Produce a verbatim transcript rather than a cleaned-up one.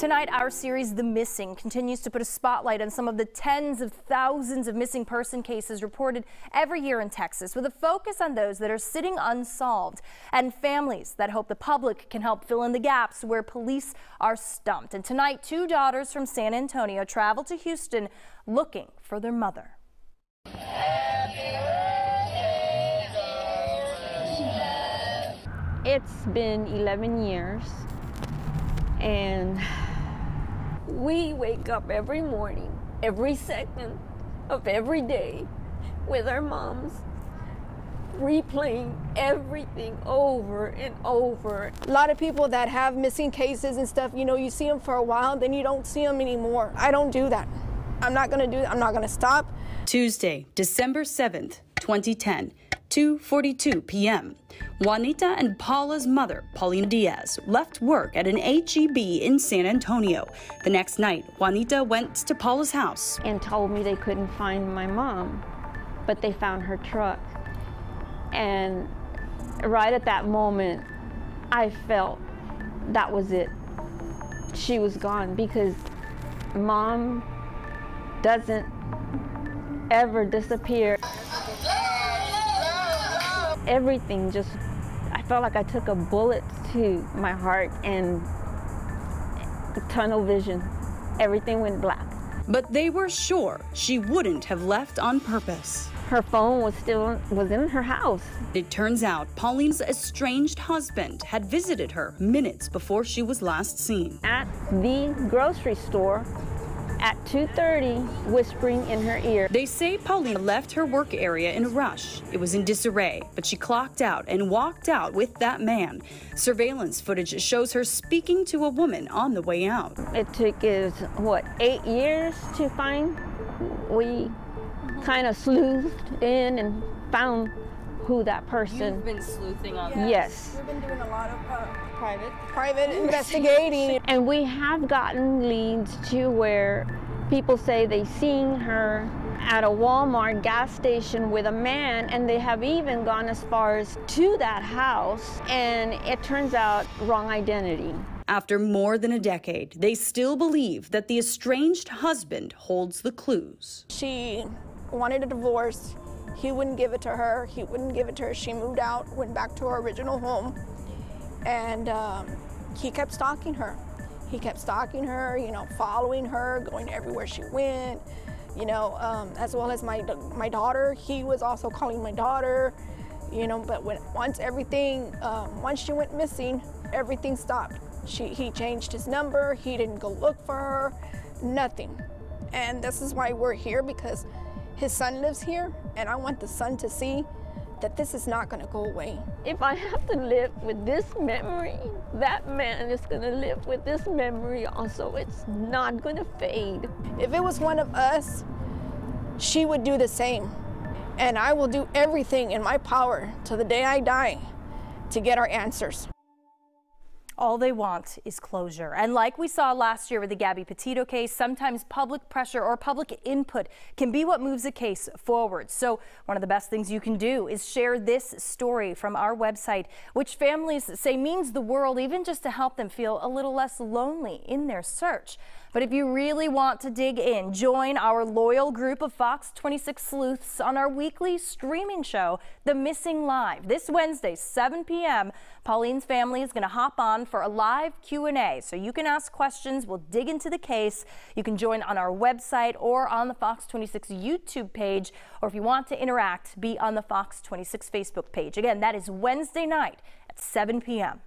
Tonight, our series, The Missing, continues to put a spotlight on some of the tens of thousands of missing person cases reported every year in Texas, with a focus on those that are sitting unsolved and families that hope the public can help fill in the gaps where police are stumped. And tonight, two daughters from San Antonio travel to Houston looking for their mother. It's been eleven years, and we wake up every morning, every second of every day with our moms, replaying everything over and over. A lot of people that have missing cases and stuff, you know, you see them for a while, then you don't see them anymore. I don't do that. I'm not gonna do that. I'm not gonna stop. Tuesday, December seventh, twenty ten. two forty-two p m Juanita and Paula's mother, Paulina Diaz, left work at an H E B in San Antonio. The next night, Juanita went to Paula's house and told me they couldn't find my mom, but they found her truck. And right at that moment, I felt that was it. She was gone, because mom doesn't ever disappear. Everything just, I felt like I took a bullet to my heart and tunnel vision. Everything went black. But they were sure she wouldn't have left on purpose. Her phone was still was in her house. It turns out Paulina's estranged husband had visited her minutes before she was last seen. At the grocery store, at two thirty, whispering in her ear. They say Paulina left her work area in a rush. It was in disarray, but she clocked out and walked out with that man. Surveillance footage shows her speaking to a woman on the way out. It took us, what, eight years to find? We kind of sleuthed in and found who that person. You've been sleuthing on this. Yes. We've been doing a lot of uh, private private investigating. And we have gotten leads to where people say they've seen her at a Walmart gas station with a man, and they have even gone as far as to that house, and it turns out wrong identity. After more than a decade, they still believe that the estranged husband holds the clues. She wanted a divorce. He wouldn't give it to her. He wouldn't give it to her. She moved out, went back to her original home, and um, he kept stalking her. He kept stalking her, you know, following her, going everywhere she went, you know, um, as well as my my daughter. He was also calling my daughter, you know, but when once everything, um, once she went missing, everything stopped. She, he changed his number. He didn't go look for her, nothing. And this is why we're here, because his son lives here, and I want the son to see that this is not going to go away. If I have to live with this memory, that man is going to live with this memory also. It's not going to fade. If it was one of us, she would do the same. And I will do everything in my power till the day I die to get our answers. All they want is closure. And like we saw last year with the Gabby Petito case, sometimes public pressure or public input can be what moves a case forward. So one of the best things you can do is share this story from our website, which families say means the world, even just to help them feel a little less lonely in their search. But if you really want to dig in, join our loyal group of Fox twenty-six sleuths on our weekly streaming show, The Missing Live. This Wednesday, seven p m, Pauline's family is going to hop on for a live Q and A. So you can ask questions. We'll dig into the case. You can join on our website or on the Fox twenty-six YouTube page. Or if you want to interact, be on the Fox twenty-six Facebook page. Again, that is Wednesday night at seven p m